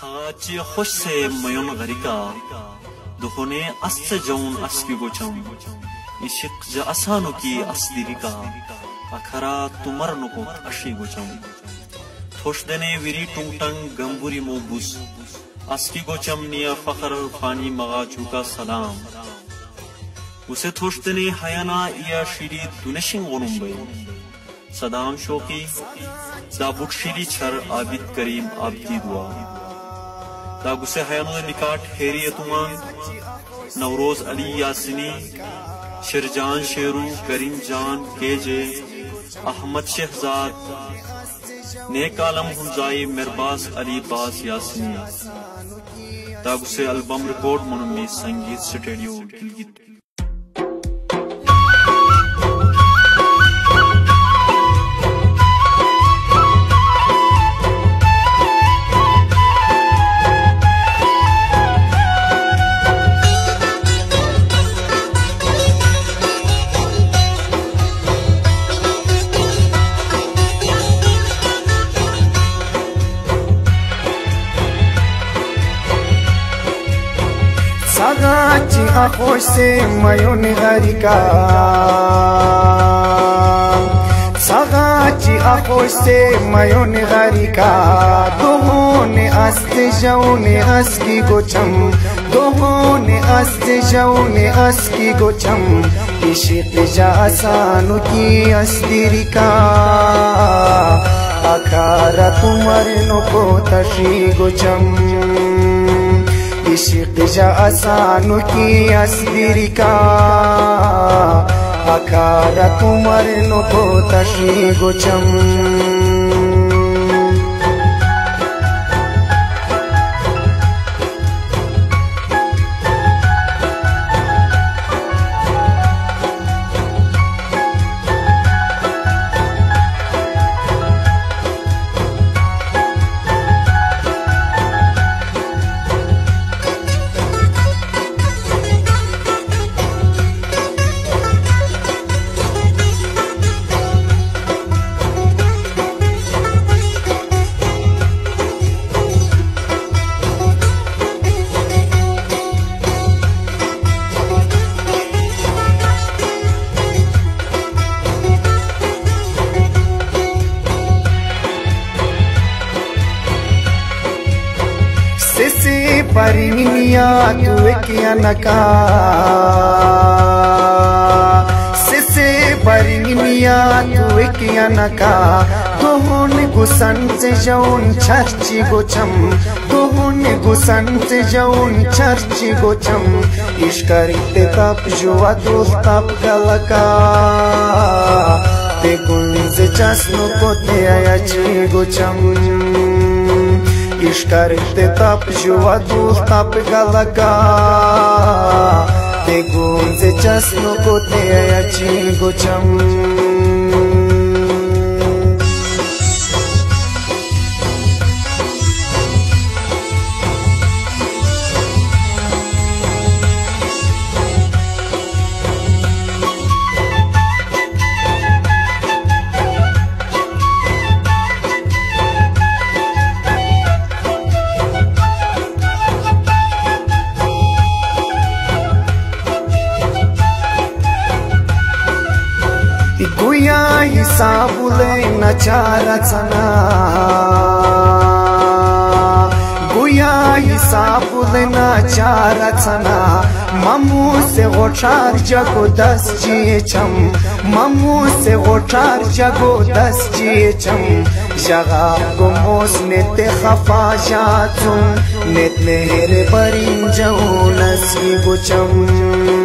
ساچی خوش سه میون غریکا دخونه است جون اسکی گوچم عشق جا اسانو کی اسدیریکا اخرا تمر نکو اشی گوچم توش دنه ویری ٹنگٹنگ گمبوری موبوس اسکی گوچم نیا فخر فانی مغا چوکا سلام उसे थोष्टने हयाना या शिरी दुनेशिंग ओनुंबई सदाम शोकी दाबुट शिरी छर आबिद करीम आबदी दुआ दाग उसे हयानो निकाट हेरी तुमान नवरोज अली यासिनी शिरजान शेरू करीम जान केजे अहमद शहजाद नेक आलम हुंजाई मिरबाज अली बाज यासिनी दाग उसे एल्बम रिकॉर्ड मनुमी संगीत स्टूडियो गिलगित। सागाची आखोश से मयोन हरिका सागाची आखोश से मयोन हरिका दोहोने अस्ते जौने अस्की गोचम दोहोने अस्ते जौने अस्की गोचम इश्क जा आसानु की अस्तिरिका आखारा तुमर नको तशी गोचम इश्क जा आसानु की अस्तिरिका अखारा तुमर नको तशी गोचम परिमिया तू किया नका सिसे परिमिया तू किया नका तोहन गुसन से जौन छर्ची गोचम तोहन गुसन से जौन छर्ची गोचम इश्करिते तप जुआ तू तप कलका ते गुंज चस्नु को ते अयची गोचम इश्करिते तप जुआ दूर तप गलगा ते गुंजे चस्नु को ते अची गोचम हिसाबुले नचारा चना गुया हिसाबुले नचारा चना ममू से गोठार जगो दस जिए चम ममू से गोठार जगो दस जिए चम जगा गुमोस ने ते खफा जातू ने तेरे परिम जाऊ नसी गुचम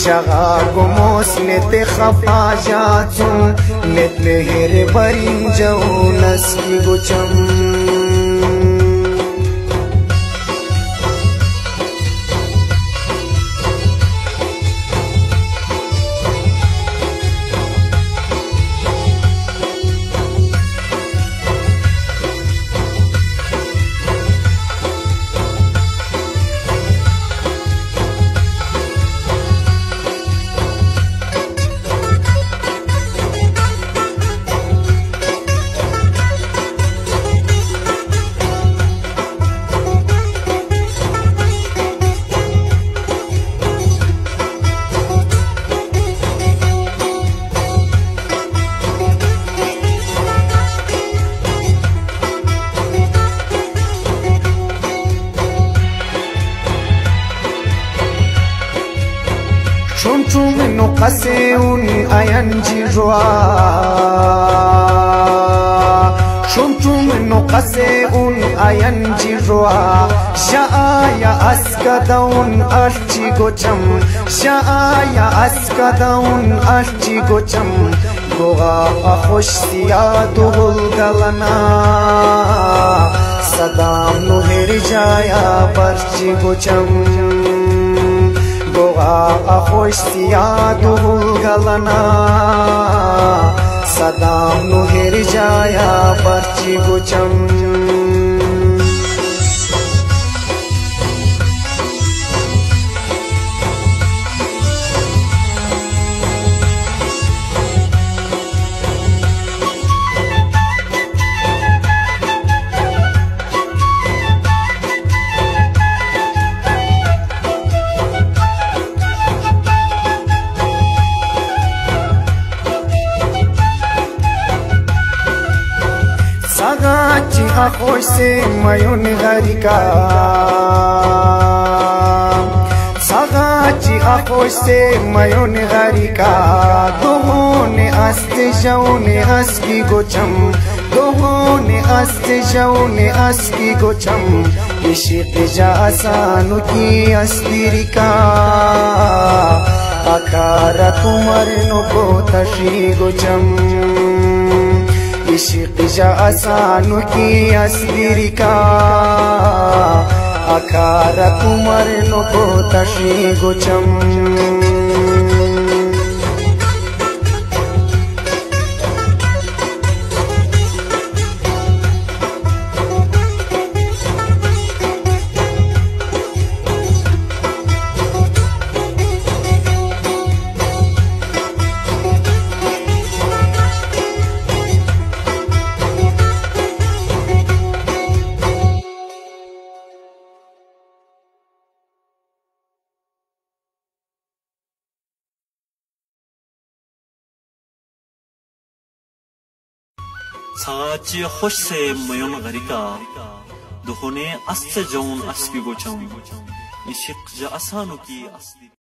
शगा गुमोस ने ते खफा जाचू ने ते हेरे बरी जाऊ नसी गुचम قسون اینجی روا شمتم نو قسون اینجی روا شایا اسکدون آرچی گوچم شایا اسکدون آرچی گوچم گوگا خوش سیاد و غلگلنا سدام نو هر جایا پرچی گوچم خوش سیاد و غلنا صدام نو هر جایا پرچی گوچم Sagachi ahoy se mayon garika, sagachi ahoy se mayon garika. Dohone aste jaune aski gocham, dohone aste jaune aski gocham. Ishq jasanu ki astirika, akara tumar no ko tashi gocham. عشق جا آسانو کی اسیری کا آکار کمرنو کو تشی گوچم ساچی خوش سے میون غریکا دخونے اس جون اس کی گوچم عشق جا آسانو کی